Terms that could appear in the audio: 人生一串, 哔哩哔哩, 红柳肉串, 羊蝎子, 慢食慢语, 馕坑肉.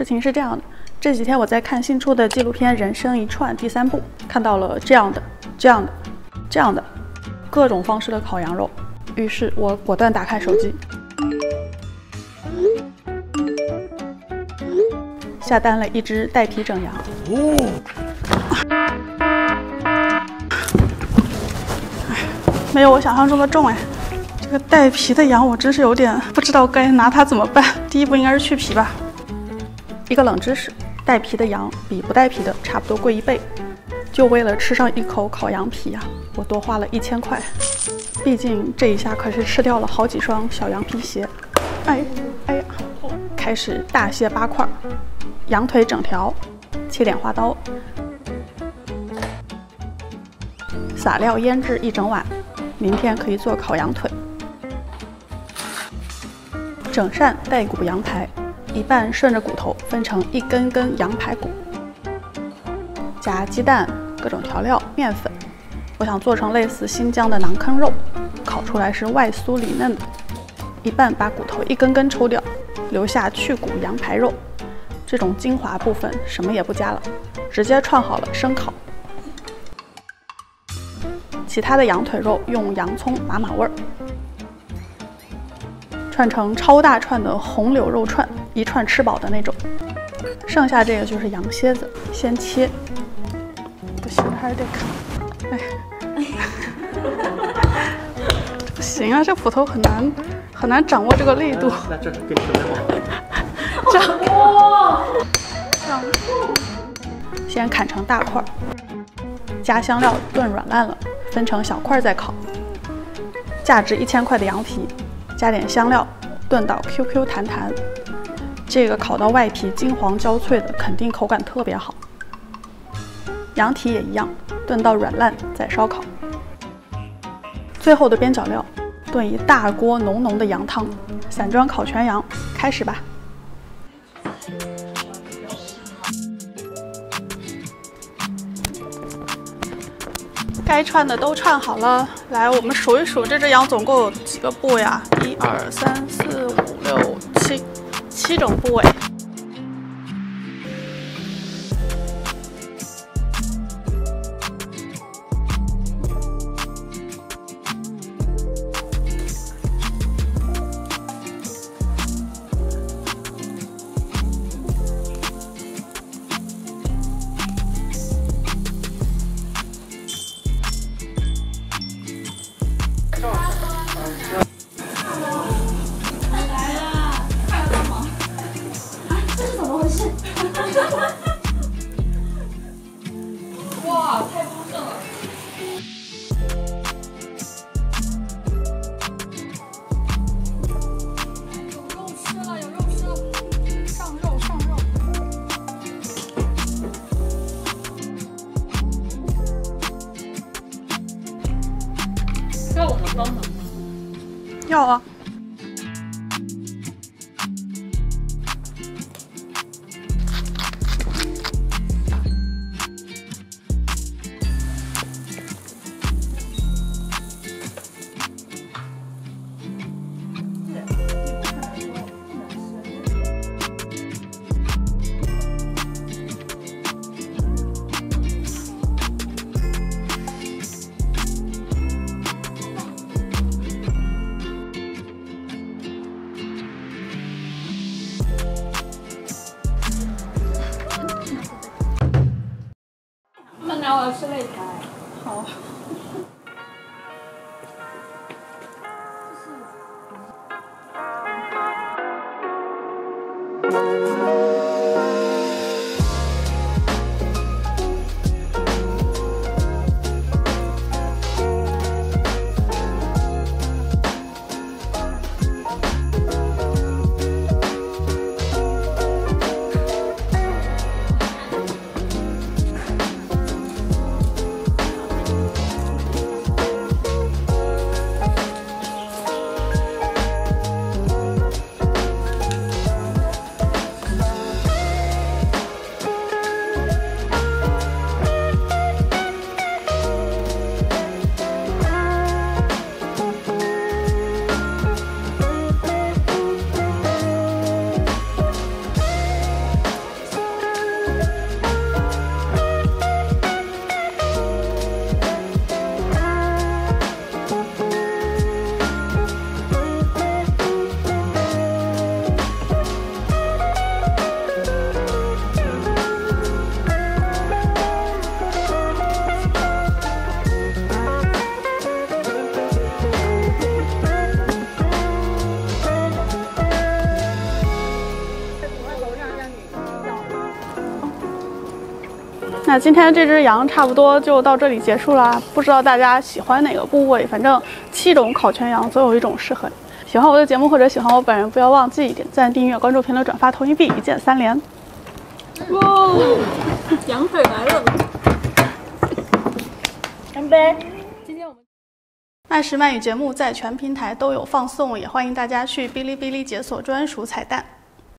事情是这样的，这几天我在看新出的纪录片《人生一串》第3部，看到了这样的各种方式的烤羊肉，于是我果断打开手机，下单了一只带皮整羊。没有我想象中的重哎。 这个带皮的羊，我真是有点不知道该拿它怎么办。第一步应该是去皮吧。一个冷知识：带皮的羊比不带皮的差不多贵1倍，就为了吃上一口烤羊皮呀，我多花了1000块。毕竟这一下可是吃掉了好几双小羊皮鞋。哎呀，开始大卸八块，羊腿整条，切点花刀，撒料腌制一整晚，明天可以做烤羊腿。 整扇带骨羊排，一半顺着骨头分成一根根羊排骨，加鸡蛋、各种调料、面粉。我想做成类似新疆的馕坑肉，烤出来是外酥里嫩的。一半把骨头一根根抽掉，留下去骨羊排肉，这种精华部分什么也不加了，直接串好了生烤。其他的羊腿肉用洋葱码味儿。 串成超大串的红柳肉串，一串吃饱的那种。剩下这个就是羊蝎子，先切。不行，还是得啃。哎，这不行啊，这斧头很难掌握这个力度。那这给你准备好。这样，先砍成大块，加香料炖软烂了，分成小块再烤。价值1000块的羊皮。 加点香料，炖到 QQ 弹弹，这个烤到外皮金黄焦脆的，肯定口感特别好。羊蹄也一样，炖到软烂再烧烤。最后的边角料，炖一大锅浓浓的羊汤，散装烤全羊，开始吧。该串的都串好了，来，我们数一数这只羊总共有几个部位呀？ 1、2、3、4、5、6、7种部位。要啊！我要吃擂台，好。那今天这只羊差不多就到这里结束啦。不知道大家喜欢哪个部位，反正7种烤全羊总有一种适合你。喜欢我的节目或者喜欢我本人，不要忘记点赞、订阅、关注、评论、转发、投硬币，一键3连。哇，羊腿来了！干杯！ 慢食慢语节目在全平台都有放送，也欢迎大家去哔哩哔哩解锁专属彩蛋。